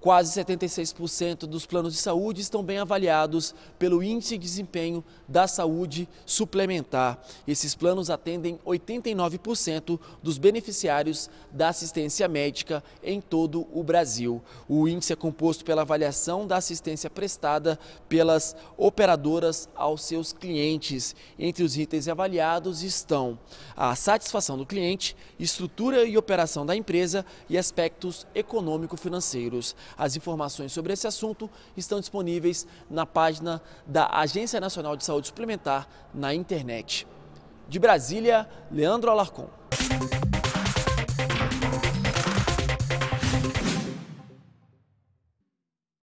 Quase 76% dos planos de saúde estão bem avaliados pelo Índice de Desempenho da Saúde Suplementar. Esses planos atendem 89% dos beneficiários da assistência médica em todo o Brasil. O índice é composto pela avaliação da assistência prestada pelas operadoras aos seus clientes. Entre os itens avaliados estão a satisfação do cliente, estrutura e operação da empresa e aspectos econômico-financeiros. As informações sobre esse assunto estão disponíveis na página da Agência Nacional de Saúde Suplementar na internet. De Brasília, Leandro Alarcão.